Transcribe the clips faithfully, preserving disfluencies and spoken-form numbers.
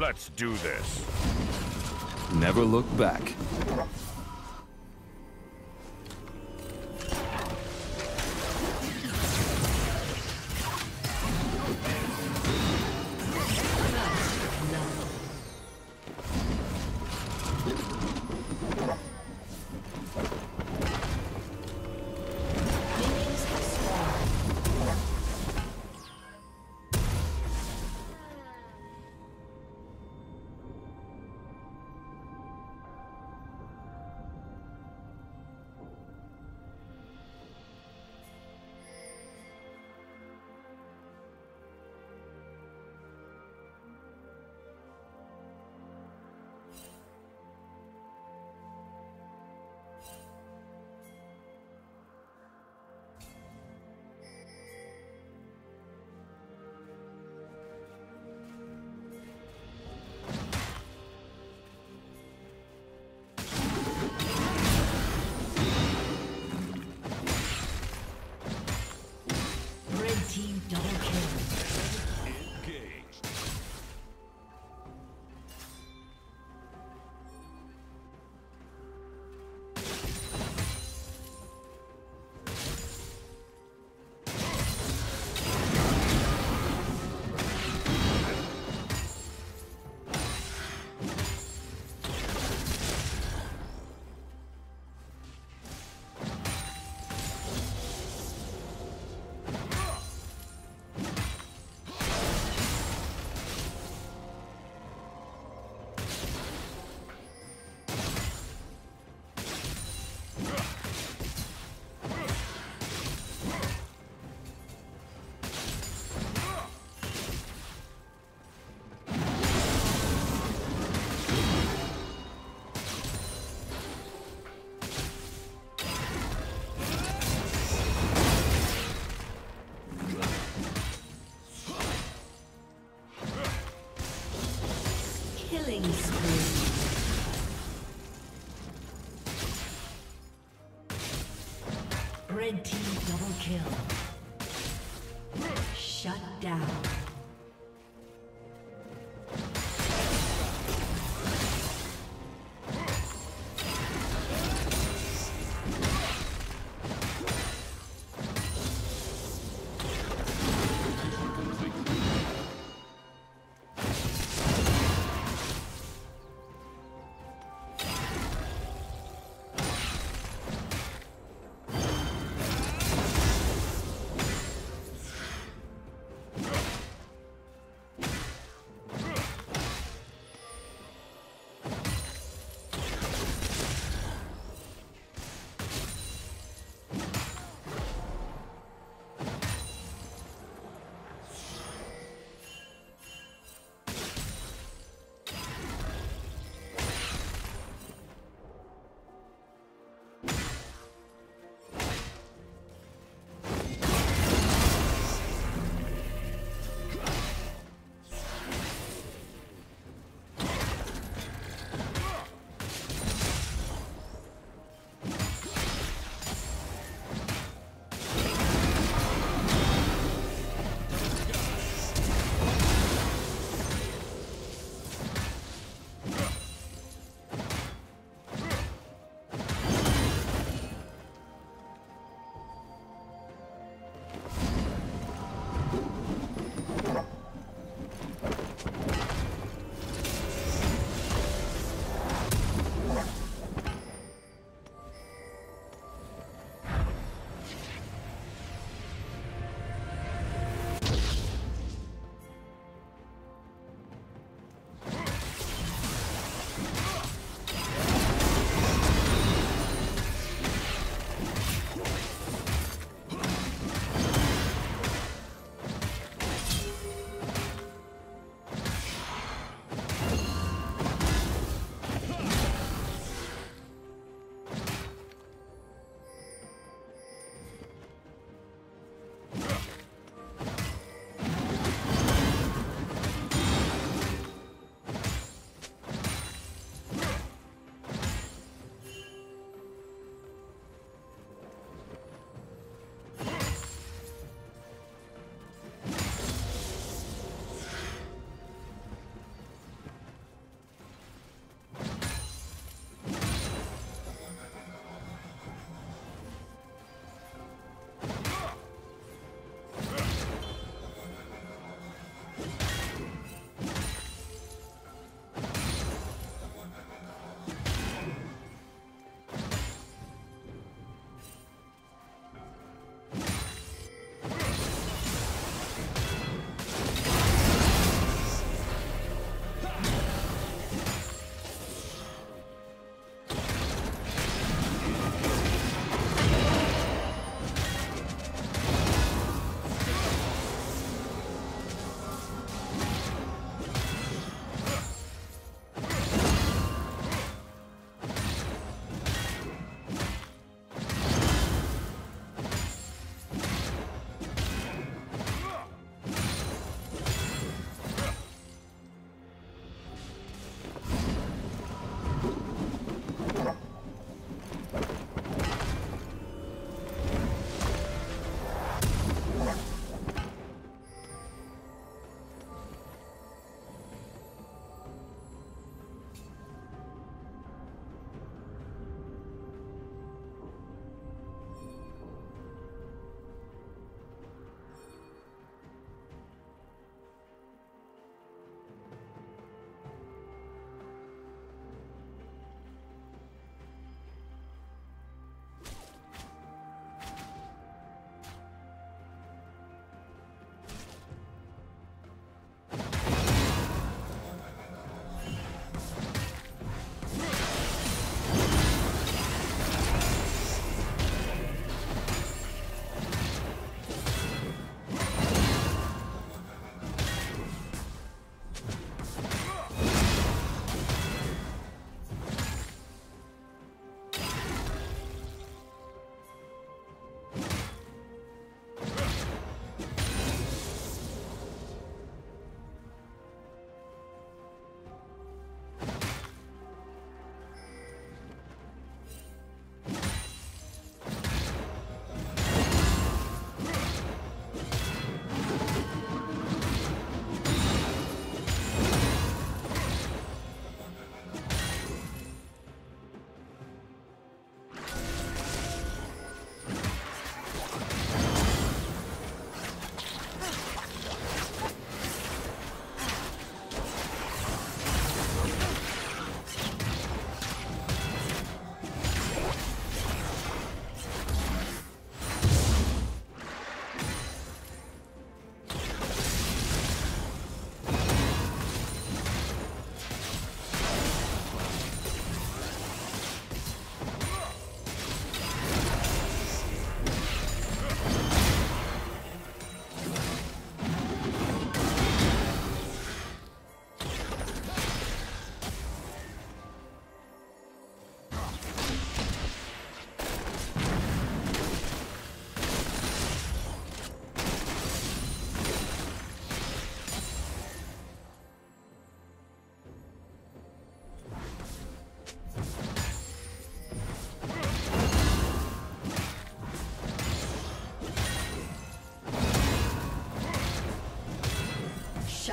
Let's do this. Never look back. Red team double kill. Shut down.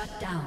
Shut down.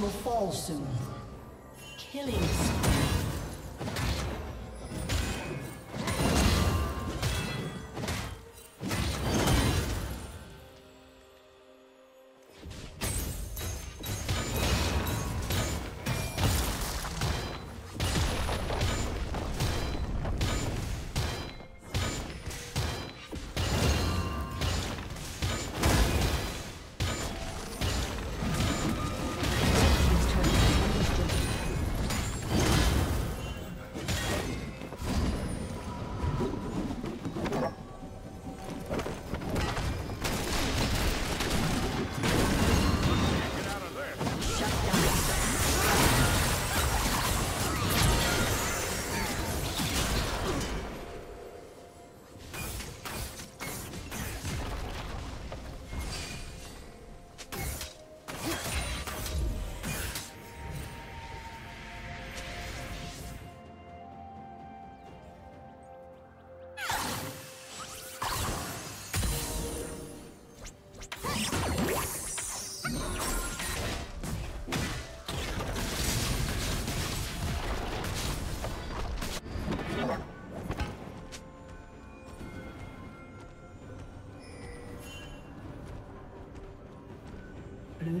Will fall soon. Killing Blue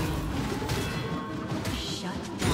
Shut down.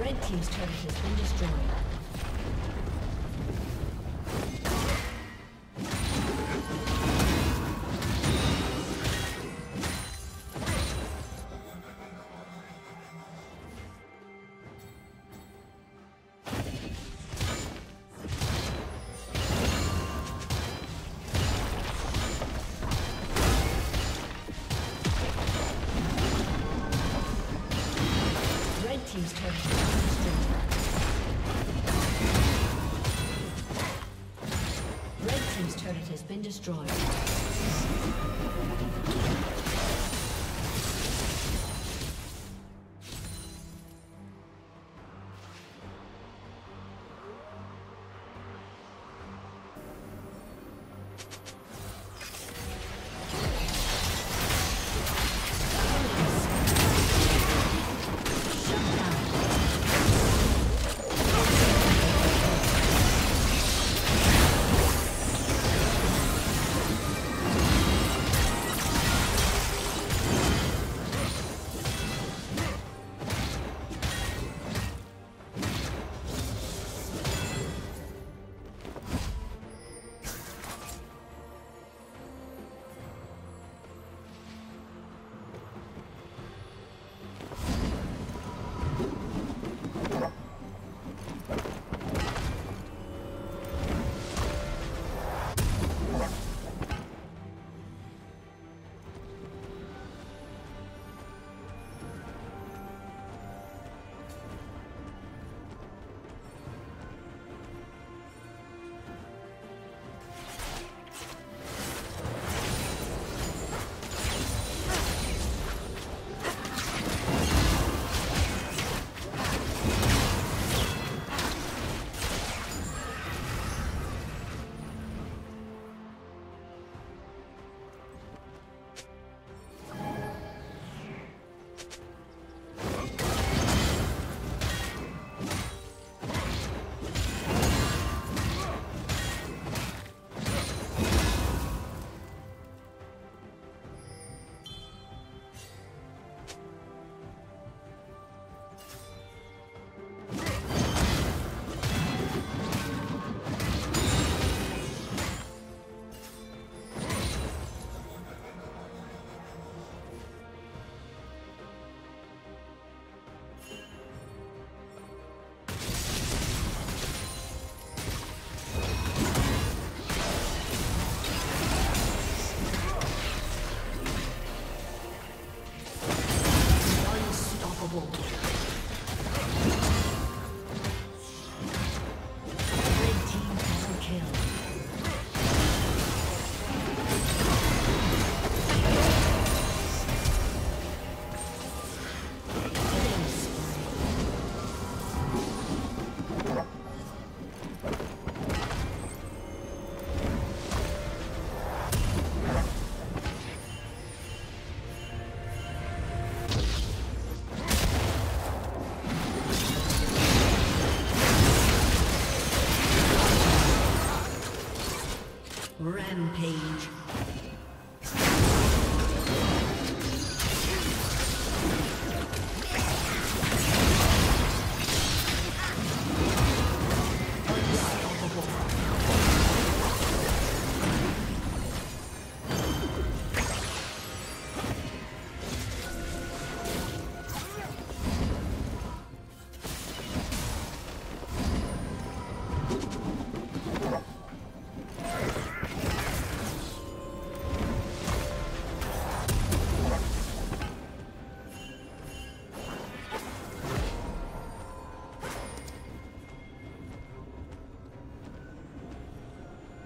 Red team's turret has been destroyed. Red team's turret has been destroyed. Has been destroyed. Rampage.